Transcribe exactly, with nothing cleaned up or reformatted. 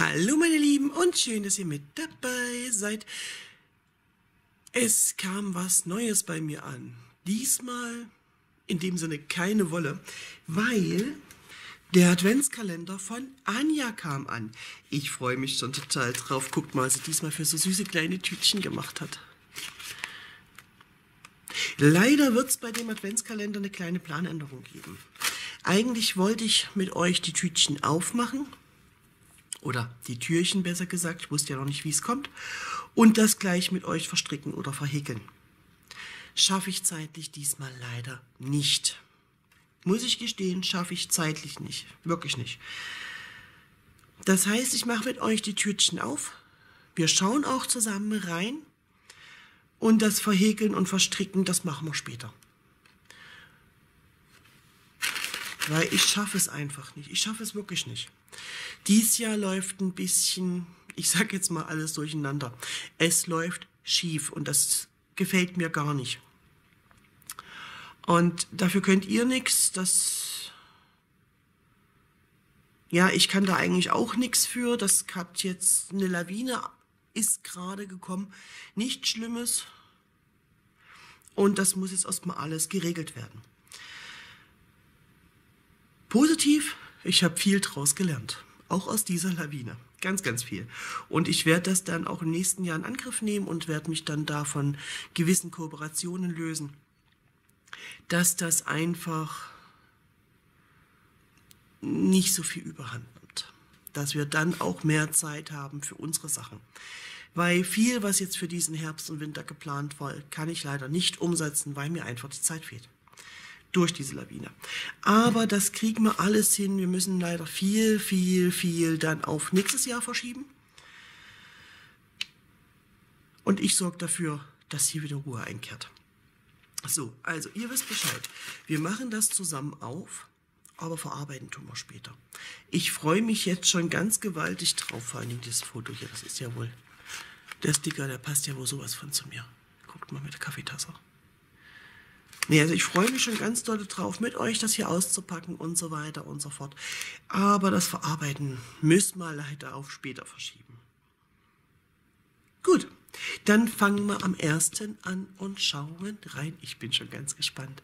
Hallo meine Lieben und schön, dass ihr mit dabei seid. Es kam was Neues bei mir an. Diesmal in dem Sinne keine Wolle, weil der Adventskalender von Anja kam an. Ich freue mich schon total drauf. Guckt mal, was sie diesmal für so süße kleine Tütchen gemacht hat. Leider wird es bei dem Adventskalender eine kleine Planänderung geben. Eigentlich wollte ich mit euch die Tütchen aufmachen. Oder die Türchen, besser gesagt. Ich wusste ja noch nicht, wie es kommt. Und das gleich mit euch verstricken oder verhäkeln. Schaffe ich zeitlich diesmal leider nicht. Muss ich gestehen, schaffe ich zeitlich nicht. Wirklich nicht. Das heißt, ich mache mit euch die Türchen auf. Wir schauen auch zusammen rein. Und das Verhäkeln und Verstricken, das machen wir später. Weil ich schaffe es einfach nicht. Ich schaffe es wirklich nicht. Dies Jahr läuft ein bisschen, ich sag jetzt mal alles durcheinander. Es läuft schief und das gefällt mir gar nicht. Und dafür könnt ihr nichts, das, ja, ich kann da eigentlich auch nichts für. Das hat jetzt eine Lawine, ist gerade gekommen. Nichts Schlimmes. Und das muss jetzt erstmal alles geregelt werden. Positiv, ich habe viel draus gelernt, auch aus dieser Lawine, ganz, ganz viel. Und ich werde das dann auch im nächsten Jahr in Angriff nehmen und werde mich dann da von gewissen Kooperationen lösen, dass das einfach nicht so viel Überhand nimmt. Dass wir dann auch mehr Zeit haben für unsere Sachen. Weil viel, was jetzt für diesen Herbst und Winter geplant war, kann ich leider nicht umsetzen, weil mir einfach die Zeit fehlt. Durch diese Lawine. Aber das kriegen wir alles hin. Wir müssen leider viel, viel, viel dann auf nächstes Jahr verschieben. Und ich sorge dafür, dass hier wieder Ruhe einkehrt. So, also ihr wisst Bescheid. Wir machen das zusammen auf, aber verarbeiten tun wir später. Ich freue mich jetzt schon ganz gewaltig drauf, vor allem dieses Foto hier. Das ist ja wohl der Sticker, der passt ja wohl sowas von zu mir. Guckt mal mit der Kaffeetasse. Nee, also ich freue mich schon ganz doll drauf, mit euch das hier auszupacken und so weiter und so fort. Aber das Verarbeiten müssen wir leider auf später verschieben. Gut, dann fangen wir am ersten an und schauen rein. Ich bin schon ganz gespannt.